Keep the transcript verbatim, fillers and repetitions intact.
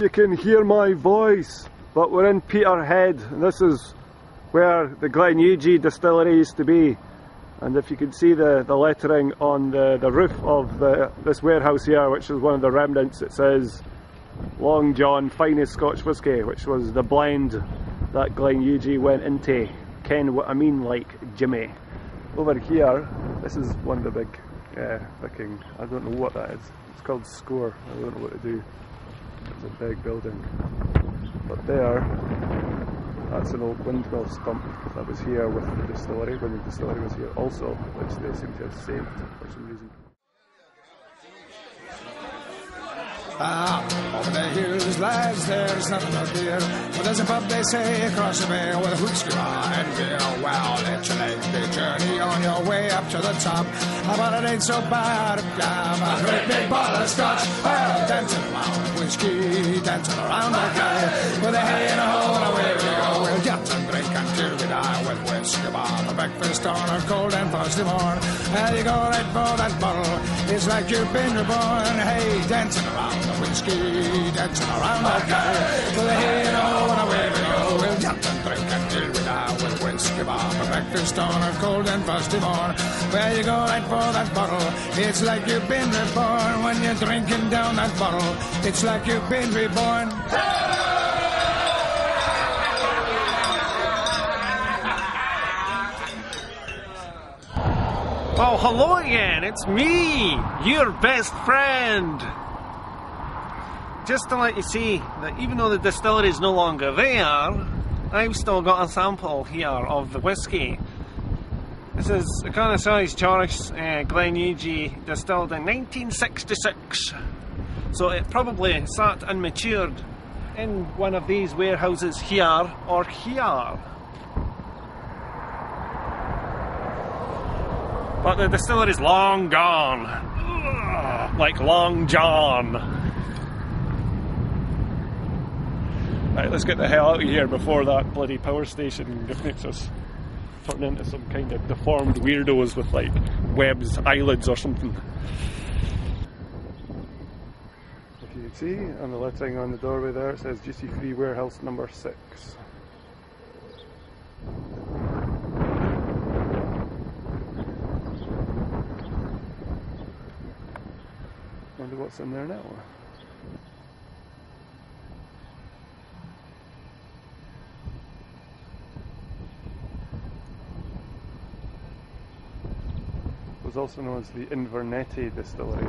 You can hear my voice, but we're in Peterhead. This is where the Glenugie distillery used to be, and if you can see the, the lettering on the, the roof of the, this warehouse here, which is one of the remnants, it says Long John Finest Scotch Whisky, which was the blend that Glenugie went into. Ken what I mean, like Jimmy. Over here, this is one of the big uh, fucking, I don't know what that is, it's called Score, I don't know what to do. It's a big building, but there, that's an old windmill stump that was here with the distillery, when the distillery was here also, which they seem to have saved for some reason. Ah, over the hills lies there's nothing up here, but there's a pub they say across the bay with a hootscrew and beer. Well, it's a lengthy journey on your way up to the top. I bet it ain't so bad. I'm a great big bottle of scotch, well, dancing around whiskey, dancing around the guy with a head in a hole and away we go. We'll get and drink until we die with whiskey bar, a breakfast on a cold and frosty morn. There you go, right for that bottle. It's like you've been reborn. Hey, dancing around the whiskey, dancing around the guy with a head in a hole and away we go. We'll get and drink until we die with whiskey bar, a breakfast on a cold and frosty morn. There you go, right for that bottle. It's like you've been reborn. When you're drinking down that bottle, it's like you've been reborn. Oh, hello again, it's me, your best friend. Just to let you see that even though the distillery is no longer there, I've still got a sample here of the whiskey. This is a connoisseur's choice, uh, Glenugie, distilled in nineteen sixty-six. So it probably sat and matured in one of these warehouses here or here. But the distillery is long gone. Ugh, like Long John. Right, let's get the hell out of here before that bloody power station makes us turn into some kind of deformed weirdos with like webs, eyelids or something. If you can see on the lettering on the doorway there, it says G C three warehouse number six. Wonder what's in there now. Was also known as the Inverneti distillery.